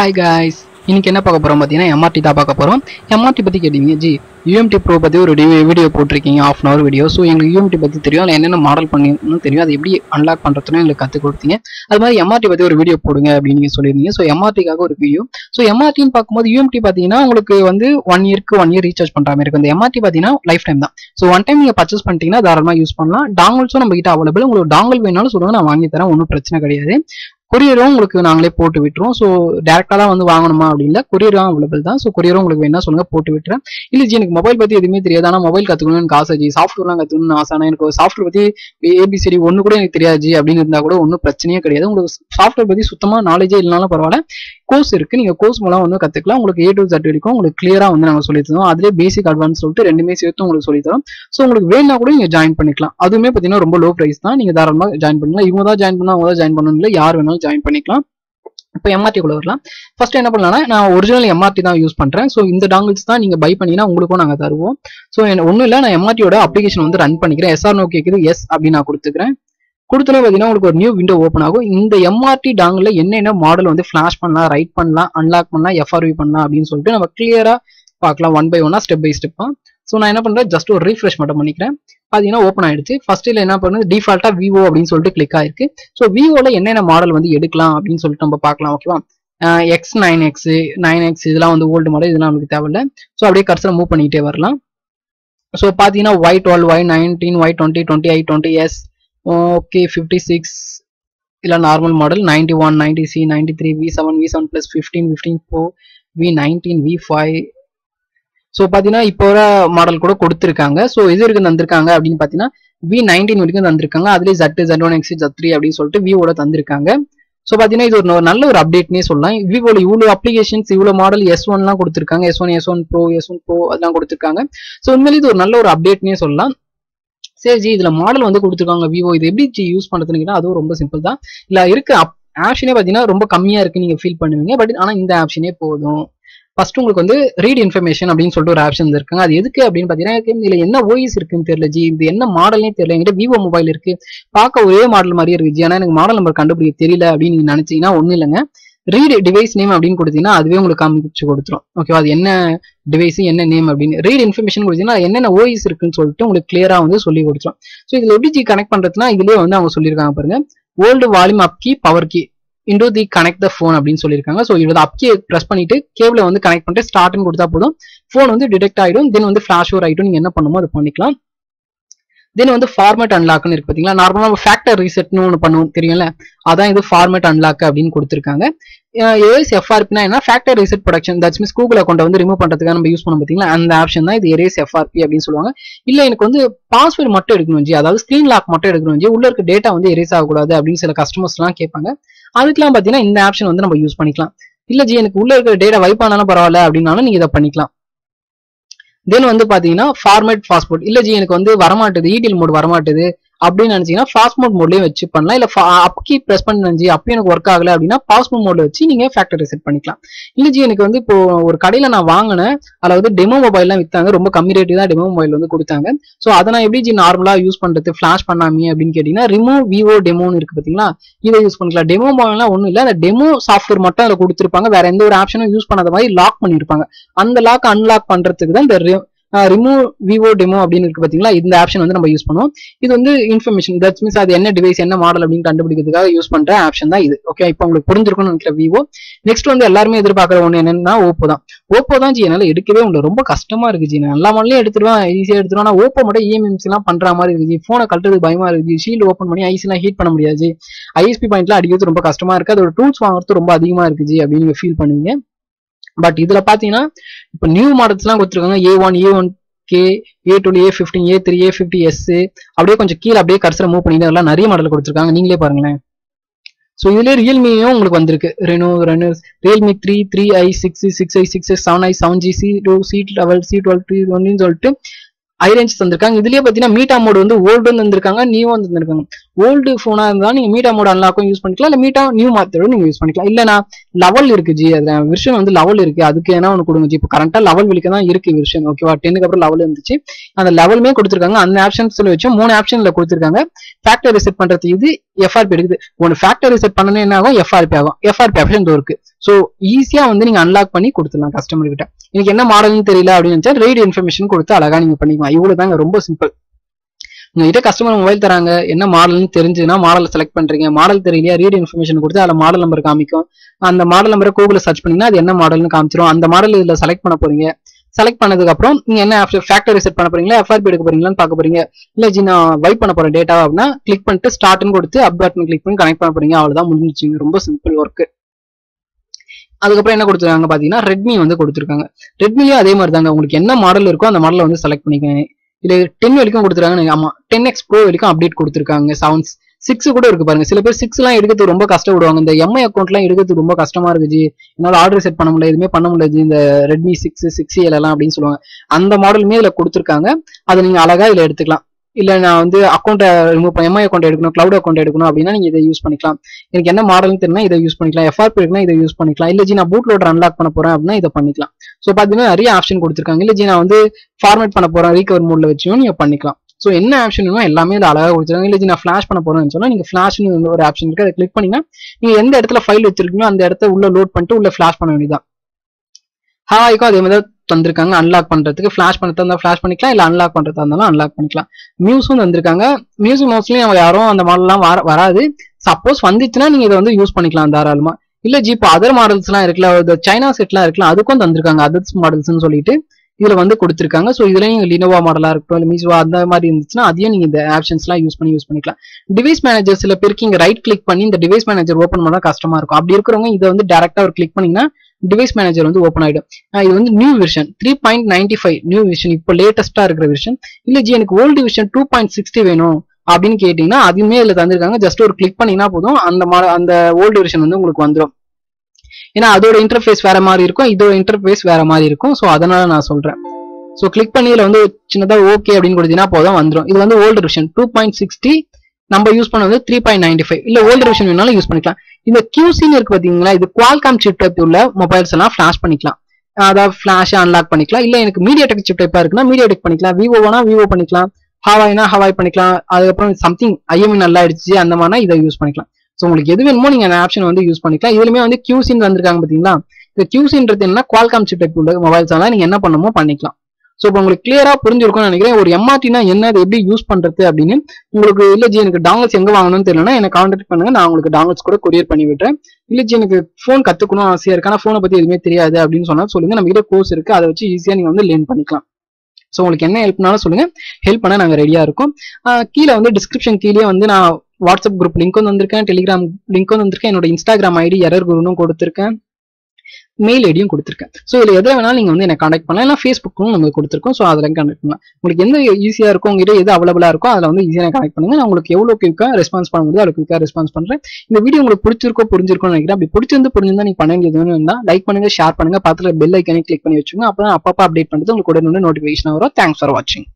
Hi guys, இன்னைக்கு என்ன பார்க்க போறோம் பார்த்தீங்கன்னா MRT தான் பார்க்க போறோம். MRT பத்தி கேட்டீங்க, ஜி UMT Pro பத்தி ஒரு வீடியோ போட்டிருக்கீங்க, half an hour video. So எங்களுக்கு UMT பத்தி தெரியும், அதில் என்னென்ன மாடல் பண்ணணும்னு தெரியும், அது எப்படி அன்லாக் பண்ணுறதுன்னு எங்களுக்கு கற்றுக் கொடுத்தீங்க. அது மாதிரி MRT பத்தி ஒரு வீடியோ போடுங்க அப்படின்னு நீங்கள் சொல்லியிருந்தீங்க. ஸோ MRTக்காக ஒரு வீடியோ. ஸோ MRTன்னு பார்க்கும்போது UMT பார்த்தீங்கன்னா உங்களுக்கு வந்து 1 year ரீசார்ஜ் பண்ணுற மாதிரி இருக்கும். இந்த MRT பார்த்தீங்கன்னா லைஃப் டைம் தான். ஸோ ஒன் டைம் நீங்கள் பர்ச்சேஸ் பண்ணிட்டீங்கன்னா தாராளமாக யூஸ் பண்ணலாம். டாங்கல்ஸும் நம்ம கிட்ட அவைலபிள். உங்களுக்கு டாங்கல் வேணாலும் சொல்லுங்க, நான் வாங்கி தரேன், ஒன்றும் பிரச்சனை கிடையாது. கொரியரும் உங்களுக்கு நாங்களே போட்டு விட்டுருவோம். ஸோ டேரெக்டாக தான் வந்து வாங்கணுமா அப்படின்னா கொரியரும் அவைலபிள் தான். ஸோ கொரியரும் உங்களுக்கு வேணா சொல்லுங்க, போட்டு விட்டுறேன். இல்லை ஜி எனக்கு மொபைல் பற்றி எதுவுமே தெரியாது, ஆனால் மொபைல் கற்றுக்கணும்னு ஆசை ஜி, சாஃப்ட்வேர்லாம் கற்றுக்கணும்னு ஆசை, ஆனால் எனக்கு சாஃப்ட்வேர் பற்றி ABCD ஒன்று கூட எனக்கு தெரியாது ஜி அப்படின்னு இருந்தால் கூட ஒன்றும் பிரச்சனையே கிடையாது. உங்களுக்கு சாஃப்ட்வேர் பற்றி சுத்தமாக நாலேஜே இல்லைனாலும் பரவாயில்ல, கோர்ஸ் இருக்குது, நீங்கள் கோர்ஸ் மூலம் வந்து கற்றுக்கலாம். உங்களுக்கு A to Z வரைக்கும் உங்களுக்கு கிளியராக வந்து நாங்கள் சொல்லித்தரோம். அதிலே பேசிக் அட்வான்ஸ் சொல்லிட்டு ரெண்டுமே சேர்த்து உங்களுக்கு சொல்லித்தரோம். ஸோ உங்களுக்கு வேணா கூட நீங்கள் ஜாயின் பண்ணிக்கலாம். அதுவுமே பார்த்தீங்கன்னா ரொம்ப லோ ப்ரைஸ் தான், நீங்கள் தாராளமாக ஜாயின் பண்ணலாம். இவங்க தான் ஜாயின் பண்ணால் அவங்க தான் ஜாயின் பண்ணணும் இல்லை, யார் வேணாலும் ஜாயின் பண்ணிக்கலாம். இப்போ MRT குள்ள வரலாம். ஃபர்ஸ்ட் என்ன பண்ணலாம்னா, நான் ஒரிஜினல் MRT தான் யூஸ் பண்றேன். ஸோ இந்த டாங்கிள்ஸ் தான் நீங்க பை பண்ணினா உங்களுக்கும் நாங்கள் தருவோம். ஸோ ஒன்றும் இல்லை, நான் MRTயோட அப்ளிகேஷன் வந்து ரன் பண்ணிக்கிறேன். SR கேட்குது, எஸ் அப்படின்னு நான் கொடுத்துக்கிறேன். கொடுத்தோன்னே பார்த்தீங்கன்னா உங்களுக்கு ஒரு நியூ விண்டோ ஓப்பன் ஆகும். இந்த MRT டாங்கில் என்னென்ன மாடல் வந்து ஃபிளாஷ் பண்ணலாம், ரைட் பண்ணலாம், அன்லாக் பண்ணலாம், FRV பண்ணலாம் அப்படின்னு சொல்லிட்டு நம்ம கிளியரா பார்க்கலாம், ஒன் பை ஒன்னா, ஸ்டெப் பை ஸ்டெப்பா. ஸோ நான் என்ன பண்றேன், ஜஸ்ட் ஒரு ரீஃப்ரெஷ் மட்டும் பண்ணிக்கிறேன். பார்த்தீங்கன்னா ஓப்பன் ஆயிடுச்சு. ஃபர்ஸ்ட்ல என்ன பண்ணுது, டிஃபால்ட்டா விவோ அப்படின்னு சொல்லிட்டு கிளிக் ஆயிருக்கு. ஸோ விவோல என்னென்ன மாடல் வந்து எடுக்கலாம் அப்படின்னு சொல்லிட்டு நம்ம பார்க்கலாம். ஓகேவா, X9X இதெல்லாம் வந்து ஓல்டு மாடல், இதெல்லாம் நமக்கு தேவையில்லை. ஸோ அப்படியே கர்சரை மூவ் பண்ணிக்கிட்டே வரலாம். ஸோ பார்த்தீங்கன்னா Y12, Y19, Y20, 20i20s, okay 56 இல்லை normal model, 91, 90C, 93, V7, V7+, 15, 15Pro, V19, V5. So பார்த்தீங்கன்னா இப்போ வர மாடல் கூட கொடுத்துருக்காங்க. ஸோ எது வரைக்கும் தந்திருக்காங்க அப்படின்னு பார்த்தீங்கன்னா V19 வரைக்கும் தந்திருக்காங்க. அதுலேயே Z1X, Z3 அப்படின்னு சொல்லிட்டு விவோட தந்திருக்காங்க. ஸோ பார்த்தீங்கன்னா இது ஒரு நல்ல ஒரு அப்டேட்னே சொல்லலாம். விவோவில் இவ்வளோ அப்ளிகேஷன்ஸ், இவ்வளோ மாடல், S1லாம் கொடுத்துருக்காங்க, S1, S1 Pro அதெல்லாம் கொடுத்துருக்காங்க. ஸோ உண்மையிலே இது ஒரு நல்ல ஒரு அப்டேட்னே சொல்லலாம். சரி ஜி, இதில் மாடல் வந்து கொடுத்துருக்காங்க விவோ, இது எப்படி ஜி யூஸ் பண்ணுறதுன்னு கேட்டால் அதுவும் ரொம்ப சிம்பிள் தான். இல்லை இருக்க ஆப்ஷனே பார்த்தீங்கன்னா ரொம்ப கம்மியாக இருக்குன்னு நீங்கள் ஃபீல் பண்ணுவீங்க. பட் ஆனால் இந்த ஆப்ஷனே போதும். ஃபர்ஸ்ட் உங்களுக்கு வந்து ரீட் இன்ஃபர்மேஷன் அப்படின்னு சொல்லிட்டு ஒரு ஆப்ஷன் இருக்காங்க. அது எதுக்கு அப்படின்னு பார்த்தீங்கன்னா, இதில் என்ன ஓஎஸ் இருக்குன்னு தெரியல ஜி, இது என்ன மாடல்னே தெரியல, என்கிட்ட விவோ மொபைல் இருக்கு, பார்க்க ஒரே மாடல் மாதிரி இருக்கு ஜி, ஆனால் எனக்கு மாடல் நம்பர் கண்டுபிடிக்க தெரியல அப்படின்னு நீங்க நினைச்சீங்கன்னா ஒன்றும் இல்லைங்க. ரீட் டிவைஸ் நேம் அப்படின்னு கொடுத்தீங்கன்னா அதுவே உங்களுக்கு காமிச்சு கொடுத்துரும். ஓகேவா, அது என்ன டிவைஸ், என்ன நேம் அப்படின்னு ரீட் இன்ஃபர்மேஷன் கொடுத்தீங்கன்னா என்னென்ன ஓஎஸ் இருக்குன்னு சொல்லிட்டு உங்களுக்கு கிளியரா வந்து சொல்லி கொடுத்துரும். ஸோ இதில் எப்படி ஜி கனெக்ட் பண்றதுன்னா, இதுலேயே வந்து அவங்க சொல்லியிருக்காங்க பாருங்க, old volume up key, power key into the connect the phone அப்படின்னு சொல்லியிருக்காங்க. ஸோ இவ்வளோ அப்கே ப்ரெஸ் பண்ணிட்டு கேபிளை வந்து கனெக்ட் பண்ணிட்டு ஸ்டார்ட்னு கொடுத்தா போதும், ஃபோன் வந்து டிடெக்ட் ஆகிடும். தென் வந்து ஃபிளாஷ் ஓவர் ஆகிடும், நீங்கள் என்ன பண்ணுமோ அது பண்ணிக்கலாம். தென் வந்து ஃபார்மேட் அன்லாக்னு இருக்கு பார்த்தீங்களா, நார்மலாக நம்ம ஃபேக்டர் ரீசெட்னு ஒன்று பண்ணுவோம் தெரியும்ல, அதான் இது ஃபார்மேட் அன்லாக் அப்படின்னு கொடுத்துருக்காங்க. எரேஸ் FRPனா என்ன, factor reset production, that's means கூகுளை கொண்டு வந்து ரிமூவ் பண்ணுறதுக்காக நம்ம யூஸ் பண்ணோம் பார்த்தீங்களா, அந்த ஆப்ஷன் தான் இது எரேஸ் FRP அப்படின்னு சொல்லுவாங்க. இல்லை எனக்கு வந்து பாஸ்வேர்டு மட்டும் எடுக்கணும் ஜி, அதாவது ஸ்க்ரீன் லாக் மட்டும் எடுக்கணும் ஜி, உள்ள இருக்க டேட்டா வந்து எரேஸ் ஆகக்கூடாது அப்படின்னு சில கஸ்டமர்ஸ்லாம் கேட்பாங்க. அதுக்கெல்லாம் பார்த்தீங்கன்னா இந்த ஆப்ஷன் வந்து நம்ம யூஸ் பண்ணிக்கலாம். இல்லை ஜி எனக்கு உள்ள இருக்கிற டேட்டா வைப் ஆனாலும் பரவாயில்ல அப்படின்னாலும் நீங்கள் இதை பண்ணிக்கலாம். தென் வந்து பார்த்தீங்கன்னா ஃபார்மேட் பாஸ்போர்ட், இல்லை ஜி எனக்கு வந்து வரமாட்டுது, ஈடிஎல் மோட் வரமாட்டுது அப்படின்னு நினைச்சீங்கன்னா பாஸ்போர்ட் மோட்லேயும் வச்சு பண்ணலாம். இல்லை அப்கி ப்ரெஸ் பண்ணி அப்பயும் எனக்கு ஒர்க் ஆகலை அப்படின்னா பாஸ்போர்ட் மோட்ல வச்சு நீங்கள் ஃபேக்டரி செட் பண்ணிக்கலாம். இல்லை ஜி எனக்கு வந்து இப்போ ஒரு கடையில் நான் வாங்கினேன், அதில் வந்து டெமோ மொபைல்லாம் விற்றாங்க, ரொம்ப கம்மி ரேட்டு தான் டெமோ மொபைல் வந்து கொடுத்தாங்க. ஸோ அதை நான் எப்படி ஜி நார்மலாக யூஸ் பண்ணுறது, ஃபிளாஷ் பண்ணாமே அப்படின்னு கேட்டிங்கன்னா ரிமூவ் விவோ டெமோன்னு இருக்குது பார்த்தீங்களா, இதை யூஸ் பண்ணிக்கலாம். டெமோ மொபைல்லாம் ஒன்றும் இல்லை, அந்த டெமோ சாஃப்ட்வேர் மட்டும் அதில் கொடுத்துருப்பாங்க, வேற எந்த ஒரு ஆப்ஷனும் யூஸ் பண்ணாத மாதிரி லாக் பண்ணியிருப்பாங்க. அந்த லாக் அன்லாக் பண்ணுறதுக்கு தான் இந்த ரிமூவ் விவோ டெமோ அப்படின்னு இருக்கு பாத்தீங்களா, இந்த ஆப்ஷன் வந்து நம்ம யூஸ் பண்ணுவோம். இது வந்து இன்ஃபர்மேஷன், தட்ஸ் மீன்ஸ் அது என்ன டிவைஸ், என்ன மாடல் அப்படின்னு கண்டுபிடிக்கிறதுக்காக யூஸ் பண்ற ஆப்ஷன் தான் இது. ஓகே, இப்போ உங்களுக்கு புரிஞ்சிருக்கும்னு நினைக்கிற விவோ. நெக்ஸ்ட் வந்து எல்லாருமே எதிர்பார்க்குற ஒன்று என்னன்னா ஓப்போ தான் ஜி. என்னால் எடுக்கவே உங்களுக்கு ரொம்ப கஷ்டமா இருக்கு ஜி, நான் எல்லா மாடலையும் எடுத்துருவேன், ஈஸியாக எடுத்துருவேன், ஆனால் ஓப்போ மட்டும் EMMC எல்லாம் பண்ற மாதிரி இருக்கு, ஃபோனை கட்டுறதுக்கு பயமா இருக்கு, ஷீல்டு ஓப்பன் பண்ணி ஐஸ் எல்லாம் ஹீட் பண்ண முடியாது, ISP பாயிண்ட்லாம் அடிக்கிறது ரொம்ப கஷ்டமா இருக்கு, அதோட டூல்ஸ் வாங்குறது ரொம்ப அதிகமா இருக்கு ஜி அப்படின்னு ஃபீல் பண்ணுவீங்க. பட் இதுல பாத்தீங்கன்னா இப்போ நியூ மாடல்ஸ்லாம் கொடுத்துருக்காங்க, A1, A1K, A12, A15, A3, A50S, அப்படியே கொஞ்சம் கீழே அப்படியே கர்சரை மூவ் பண்ணிட்டு அதெல்லாம் நிறைய மாடல் கொடுத்துருக்காங்க, நீங்களே பாருங்களேன். ஸோ இதுலேயே ரியல்மியும் உங்களுக்கு வந்திருக்கு, Realme 3i6, 6i, 7i, 7G, C2, C12 சொல்லிட்டு ஐரேஞ்ச் தந்திருக்காங்க. இதுலயே பாத்தீங்கன்னா மீட்டா மோடு வந்து ஓல்டுன்னு தந்திருக்காங்க, நியூவும் தந்திருக்காங்க. old phone இருந்தா நீங்க மீட்டா மோட் அன்லாக்கும் யூஸ் பண்ணிக்கலாம், இல்ல மீட்டா நியூ மாத்தோட நீங்க யூஸ் பண்ணிக்கலாம். இல்லனா லெவல் இருக்கு ஜி, அது வெர்ஷன் வந்து லெவல் இருக்கு, அதுக்கு ஏனா ஒன்னு கொடுங்க ஜி. இப்போ கரண்டா லெவல் வில்க்க தான் இருக்கு வெர்ஷன். ஓகேவா, 10க்கு அப்புறம் லெவல் வந்துச்சு, அந்த லெவலுமே கொடுத்திருக்காங்க. அந்த ஆப்ஷன்ஸ் சொல்லி வச்சு மூணு ஆப்ஷன்ல கொடுத்திருக்காங்க. ஃபேக்டரி ரிசெட் பண்றது இது FRP எடுக்குது. ஒன்னு ஃபேக்டரி ரிசெட் பண்ணனும் என்ன ஆகும், FRP ஆகும். FRP ஆப்ஷன் தோ இருக்கு. சோ ஈஸியா வந்து நீங்க அன்லாக் பண்ணி கொடுத்துடலாம் கஸ்டமர் கிட்ட. எனக்கு என்ன மாடல்னு தெரியல அப்படின்னு நினைச்சா ரேட் இன்ஃபர்மேஷன் கொடுத்து அழகா நீங்க பண்ணிக்கலாம். இவ்வளவுதாங்க, ரொம்ப சிம்பிள். உங்ககிட்ட கஸ்டமர் மொபைல் தராங்க, என்ன மாடல்னு தெரிஞ்சுன்னா மாடல் செலக்ட் பண்றீங்க. மாடல் தெரியலையா, ரீட் இன்ஃபர்மேஷன் கொடுத்து அதுல மாடல் நம்பர் காமிக்கும். அந்த மாடல் நம்பரை கூகுள்ல சர்ச் பண்ணீங்கன்னா அது என்ன மாடல்னு காமிச்சிடும். அந்த மாடல் இதுல செலக்ட் பண்ண போறீங்க. செலக்ட் பண்ணதுக்கு அப்புறம் நீங்க என்ன ஃபேக்டரி செட் பண்ண போறீங்களா, FRP எடுக்க போறீங்களான்னு பாக்க போறீங்க. இல்ல ஜி நான் வைட் பண்ண போறேன் டேட்டா அப்படின்னா கிளிக் பண்ணிட்டு ஸ்டார்ட்னு கொடுத்து அப் பட்டன் கிளிக் பண்ணி கனெக்ட் பண்ண போறீங்க. அவ்வளவுதான், முடிஞ்சிச்சுங்க. ரொம்ப சிம்பிள் ஒர்க். அதுக்கப்புறம் என்ன கொடுத்துருக்காங்க பாத்தீங்கன்னா ரெட்மி வந்து கொடுத்துருக்காங்க. ரெட்மியும் அதே மாதிரி தாங்க, உங்களுக்கு என்ன மாடல் இருக்கோ அந்த மாடலை வந்து செலக்ட் பண்ணிக்கோங்க. இது 10 வரைக்கும் கொடுத்துருக்காங்க. ஆமா, 10X Pro வரைக்கும் அப்டேட் கொடுத்துருக்காங்க. 7/6 கூட இருக்கு பாருங்க. சில பேர் 6 எடுக்கிறது ரொம்ப கஷ்டப்படுவாங்க. இந்த MI அக்கௌண்ட்லாம் எடுக்கிறது ரொம்ப கஷ்டமா இருக்குது, என்னால ஆர்டர் செட் பண்ண முடியல, எதுவுமே பண்ண முடியாது, இந்த ரெட்மி 6, 6L எல்லாம் அப்படின்னு சொல்லுவாங்க. அந்த மாடலுமே இதுல கொடுத்துருக்காங்க. அதை நீங்க அழகா இதுல எடுத்துக்கலாம். இல்ல நான் வந்து அக்கௌண்ட் ரிமூவ் பண்ண, MI அக்கௌண்ட் எடுக்கணும், கிளவுட் அக்கௌண்ட் எடுக்கணும் அப்படின்னா நீங்க இதை யூஸ் பண்ணிக்கலாம். எனக்கு என்ன மாடல்னு தெரியும்னா இதை யூஸ் பண்ணிக்கலாம். FRP இருக்குன்னா இதை யூஸ் பண்ணிக்கலாம். இல்ல ஜி நான் பூட் லோடர் அன்லாக் பண்ண போறேன் அப்படின்னா இதை பண்ணிக்கலாம். சோ பாத்தீங்கன்னா நிறைய ஆப்ஷன் கொடுத்துருக்காங்க. இல்ல ஜி நான் வந்து ஃபார்மேட் பண்ண போறேன், ரீகவர் மோட்ல வச்சும் நீங்க பண்ணிக்கலாம். சோ என்ன ஆப்ஷன் வேணுமோ எல்லாமே இதுல அழகா கொடுத்துருக்காங்க. இல்ல ஜி நான் ஃபிளாஷ் பண்ண போறேன்னு சொன்னா நீங்க ஃபிளாஷ்னு ஒரு ஆப்ஷன் இருக்கு, அதை கிளிக் பண்ணீங்கன்னா நீங்க எந்த இடத்துல ஃபைல் வச்சிருக்கீங்களோ அந்த இடத்த உள்ள லோட் பண்ணிட்டு உள்ள ஃபிளாஷ் பண்ண வேண்டியதான். ஹாய்க்கும் அதே மாதிரி தந்திருக்காங்க. அன்லாக் பண்றதுக்கு ஃபிளாஷ் பண்ணதா இருந்தாலும் ஃபிளாஷ் பண்ணிக்கலாம், இல்ல அன்லாக் பண்றதா இருந்தாலும் அன்லாக் பண்ணிக்கலாம். மியூஸும் தந்திருக்காங்க. மியூசிக் மோஸ்ட்லி நம்ம யாரும் அந்த மாடல்லாம் வராது. சப்போஸ் வந்துச்சுன்னா நீங்க இதை வந்து யூஸ் பண்ணிக்கலாம் தாராளமா. இல்ல ஜி இப்போ அதர் மாடல்ஸ் எல்லாம் இருக்குல்ல, சைனா செட் எல்லாம் இருக்குல்ல, அதுக்கும் தந்திருக்காங்க அதர்ஸ் மாடல்ஸ்ன்னு சொல்லிட்டு இதுல வந்து கொடுத்துருக்காங்க. ஸோ இதுல நீங்க லினோவா மாடலா இருக்கட்டும், இல்ல மீசுவா அந்த மாதிரி இருந்துச்சுன்னா அதையும் நீங்க இந்த ஆப்ஷன்ஸ் எல்லாம் யூஸ் பண்ணிக்கலாம். டிவைஸ் மேனேஜர் சில பேருக்கு இங்க ரைட் கிளிக் பண்ணி இந்த டிவைஸ் மேனேஜர் ஓப்பன் பண்ணா கஷ்டமா இருக்கும். அப்படி இருக்கிறவங்க இதை வந்து டைரக்டா ஒரு கிளிக் பண்ணீங்கன்னா டிவைஸ் மேனேஜர் வந்து ஓப்பன் ஆயிடும். இது வந்து நியூ வெர்ஷன் 3.95 நியூ வெர்ஷன், இப்போ லேட்டஸ்டா இருக்கிற வெர்ஷன். இல்ல ஜி எனக்கு ஓல்டு வெர்ஷன் 2.60 வேணும் அப்படின்னு கேட்டீங்கன்னா அதுவுமே இதுல தந்திருக்காங்க. ஜஸ்ட் ஒரு கிளிக் பண்ணீங்கன்னா போதும், அந்த ஓல்டு வெர்ஷன் வந்து உங்களுக்கு வந்துடும். ஏன்னா அதோட இன்டர்ஃபேஸ் வேற மாதிரி இருக்கும், இதோட இன்டர்ஃபேஸ் வேற மாதிரி இருக்கும். ஸோ அதனால நான் சொல்றேன். ஸோ கிளிக் பண்ணி இதுல வந்து சின்னதா ஓகே அப்படின்னு கொடுத்தீங்கன்னா போதும், வந்துடும். இது வந்து ஓல்டு வெர்ஷன் 2.60, நம்ம யூஸ் பண்ண வந்து 3.95. இல்ல ஓல்டு வெர்ஷன் வேணாலும் யூஸ் பண்ணிக்கலாம். இந்த QCன்னு இருக்கு பாத்தீங்களா, இது குவால்காம் சிப் டைப் உள்ள மொபைல்ஸ் எல்லாம் ஃபிளாஷ் பண்ணிக்கலாம், அதாவது ஃபிளாஷ் அன்லாக் பண்ணிக்கலாம். இல்ல எனக்கு மீடியாடெக் சிப் டைப்பா இருக்குன்னா மீடியாடெக் பண்ணிக்கலாம், விவோனா விவோ பண்ணிக்கலாம், ஹவாய்னா ஹவாய் பண்ணிக்கலாம். அதுக்கப்புறம் சம்திங் IMEI நல்லா ஆயிடுச்சு அந்த மாதிரினா இதை யூஸ் பண்ணிக்கலாம். ஸோ உங்களுக்கு எது வேணுமோ நீங்க அந்த ஆப்ஷன் வந்து யூஸ் பண்ணிக்கலாம். இதுலயுமே வந்து QCன்னு வந்திருக்காங்க பாத்தீங்களா. இந்த QCன்றது என்ன, குவால்காம் சிப் டைப் உள்ள மொபைல்ஸ் எல்லாம் நீங்க என்ன பண்ணணுமோ பண்ணிக்கலாம். ஸோ இப்போ உங்களுக்கு கிளியரா புரிஞ்சிருக்கும்னு நினைக்கிறேன் ஒரு MRTனா என்ன, அது எப்படி யூஸ் பண்றது அப்படின்னு. உங்களுக்கு இல்ல ஜி எனக்கு டாங்கல்ஸ் எங்க வாங்கணும்னு தெரியலன்னா என்ன கான்டாக்ட் பண்ணுங்க, நான் உங்களுக்கு டாங்கல்ஸ் கூட கொரியர் பண்ணி விடுறேன். இல்ல ஜி எனக்கு ஃபோன் கத்துக்கணும் ஆசையா இருக்கு, ஆனா ஃபோனை பத்தி எதுவுமே தெரியாது அப்படின்னு சொன்னா சொல்லுங்க, நம்ம கிட்ட கோர்ஸ் இருக்கு, அதை வச்சு ஈஸியா நீங்க வந்து லேர்ன் பண்ணிக்கலாம். ஸோ உங்களுக்கு என்ன ஹெல்ப்னாலும் சொல்லுங்க, ஹெல்ப் பண்ண நாங்க ரெடியா இருக்கோம். கீழே வந்து டிஸ்கிரிப்ஷன் கீழே வந்து நான் வாட்ஸ்அப் குரூப் லிங்க்கும் வந்திருக்கேன், டெலிகிராம் லிங்க்கும் வந்திருக்கேன், என்னோட Instagram ID எரர் குருனும் கொடுத்திருக்கேன், மெயில் ஐடியும் கொடுத்துருக்கேன். ஸோ இதுல எதை வேணாலும் நீங்க வந்து என்ன கான்டாக்ட் பண்ணலாம். ஏன்னா Facebookum நம்ம கொடுத்துருக்கோம். ஸோ அதெல்லாம் கான்டாக்ட் பண்ணலாம். உங்களுக்கு எந்த ஈஸியா இருக்கும், உங்ககிட்ட எது அவைலபிளா இருக்கோ அதில் வந்து ஈஸியாக கான்டாக்ட் பண்ணுங்க. நான் உங்களுக்கு எவ்வளோ குயிக்காக ரெஸ்பான்ஸ் பண்ண முடியும் அவ்வளோ குயிக்காக ரெஸ்பான்ஸ் பண்றேன். இந்த வீடியோ உங்களுக்கு புரிஞ்சிருக்கும்னு நினைக்கிறேன். அப்படி புரிஞ்சிருந்தா நீங்க பண்ண வேண்டியது இருந்தா லைக் பண்ணுங்க, ஷேர் பண்ணுங்க, பக்கத்துல பெல் ஐக்கானே கிளிக் பண்ணி வச்சுக்கோங்க. அப்பதான் அப்பப்போ அப்டேட் பண்ணுறது உங்களுக்கு உடனே நோட்டிஃபிகேஷன் வரும். தேங்க்ஸ் ஃபார் வாட்சிங்.